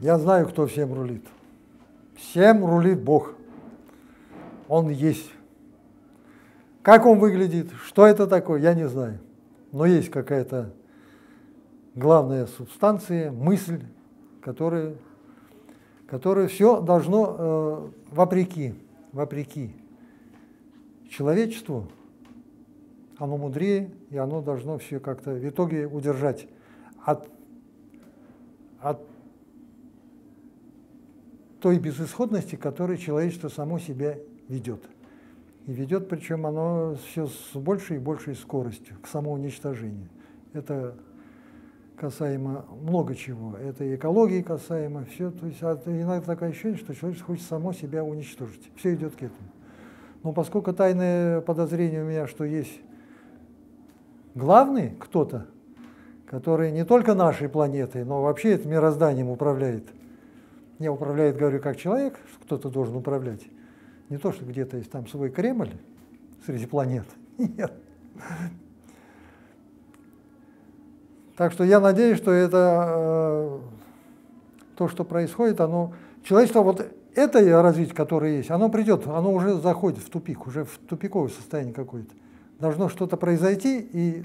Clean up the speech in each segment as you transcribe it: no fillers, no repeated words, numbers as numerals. Я знаю, кто всем рулит. Всем рулит Бог. Он есть. Как он выглядит, что это такое, я не знаю. Но есть какая-то главная субстанция, мысль, которая все должно вопреки человечеству, оно мудрее, и оно должно все как-то в итоге удержать от той безысходности, которой человечество само себя ведет. И ведет, причем оно все с большей и большей скоростью к самоуничтожению. Это касаемо много чего. Это и экологии касаемо, все. То есть иногда такое ощущение, что человек хочет само себя уничтожить. Все идет к этому. Но поскольку тайное подозрение у меня, что есть главный кто-то, который не только нашей планетой, но вообще этим мирозданием управляет. Не управляет, говорю, как человек, кто-то должен управлять. Не то, что где-то есть там свой Кремль среди планет. Нет. Так что я надеюсь, что это то, что происходит, оно... Человечество, вот это развитие, которое есть, оно придет, оно уже заходит в тупик, уже в тупиковое состояние какое-то. Должно что-то произойти,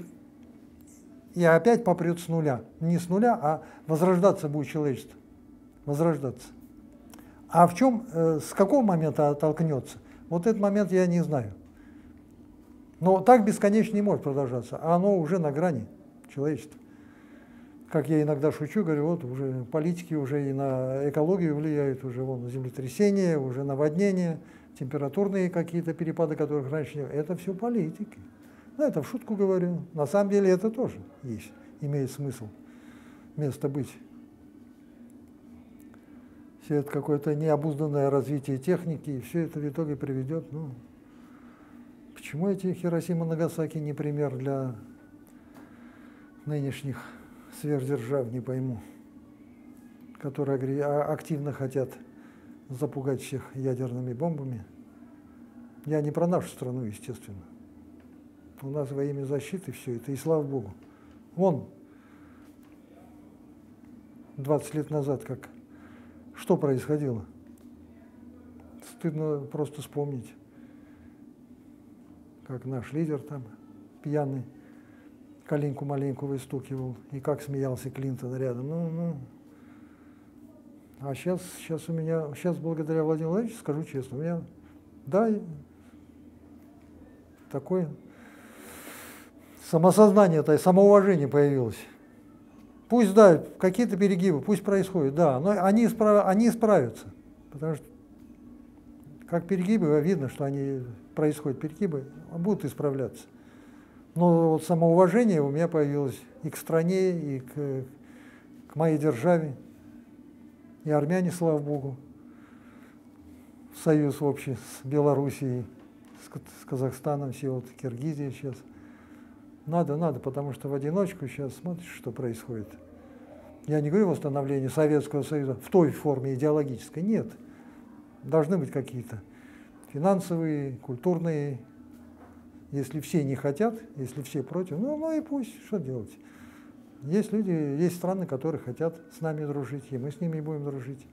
и опять попрет с нуля. Не с нуля, а возрождаться будет человечество. Возрождаться. А в чем, с какого момента оттолкнется? Вот этот момент я не знаю. Но так бесконечно не может продолжаться. А оно уже на грани человечества. Как я иногда шучу, говорю, вот уже политики уже и на экологию влияют, уже вон землетрясения, уже наводнения, температурные какие-то перепады, которых раньше не было. Это все политики. Ну, это в шутку говорю. На самом деле это тоже есть, имеет смысл, место быть. Все это какое-то необузданное развитие техники, и все это в итоге приведет. Ну, почему эти Хиросима и Нагасаки не пример для нынешних сверхдержав, не пойму, которые активно хотят запугать всех ядерными бомбами. Я не про нашу страну, естественно. У нас во имя защиты все это, и слава Богу. Вон, 20 лет назад, как... Что происходило? Стыдно просто вспомнить, как наш лидер там пьяный коленьку-маленьку выстукивал, и как смеялся Клинтон рядом. Ну. А сейчас у меня, благодаря Владимиру Владимировичу, скажу честно, у меня, да, такое самосознание-то и самоуважение появилось. Пусть, да, какие-то перегибы, пусть происходят, да, но они справятся, потому что как перегибы, видно, что они происходят, перегибы, будут исправляться. Но вот самоуважение у меня появилось и к стране, и к моей державе, и армяне, слава Богу, в союз общий с Белоруссией, с Казахстаном, все вот Киргизия сейчас. Надо, потому что в одиночку сейчас смотришь, что происходит. Я не говорю о восстановлении Советского Союза в той форме идеологической, нет. Должны быть какие-то финансовые, культурные. Если все не хотят, если все против, ну и пусть, что делать. Есть люди, есть страны, которые хотят с нами дружить, и мы с ними будем дружить.